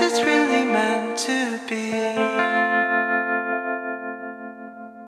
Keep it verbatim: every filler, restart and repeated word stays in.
is